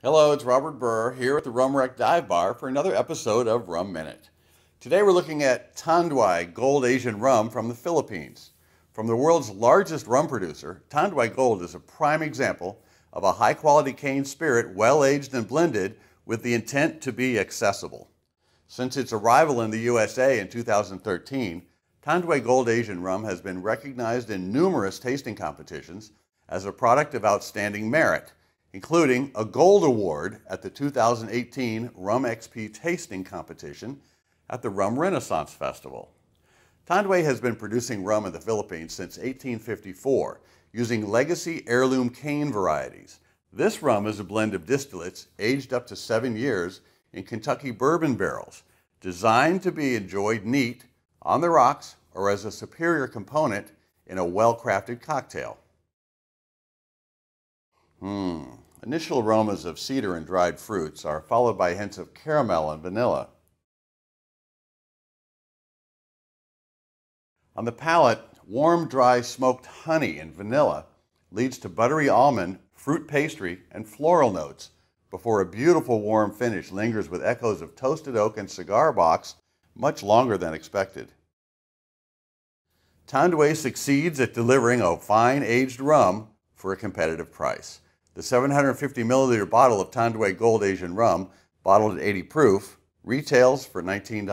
Hello, it's Robert Burr here at the Rum Wreck Dive Bar for another episode of Rum Minute. Today we're looking at Tanduay Gold Asian rum from the Philippines. From the world's largest rum producer, Tanduay Gold is a prime example of a high-quality cane spirit well-aged and blended with the intent to be accessible. Since its arrival in the USA in 2013, Tanduay Gold Asian rum has been recognized in numerous tasting competitions as a product of outstanding merit, including a Gold Award at the 2018 Rum XP Tasting Competition at the Rum Renaissance Festival. Tanduay has been producing rum in the Philippines since 1854 using legacy heirloom cane varieties. This rum is a blend of distillates aged up to 7 years in Kentucky bourbon barrels, designed to be enjoyed neat, on the rocks, or as a superior component in a well-crafted cocktail. Initial aromas of cedar and dried fruits are followed by hints of caramel and vanilla. On the palate, warm, dry, smoked honey and vanilla leads to buttery almond, fruit pastry, and floral notes before a beautiful warm finish lingers with echoes of toasted oak and cigar box much longer than expected. Tanduay succeeds at delivering a fine aged rum for a competitive price. The 750 milliliter bottle of Tanduay Gold Asian rum, bottled at 80 proof, retails for $19.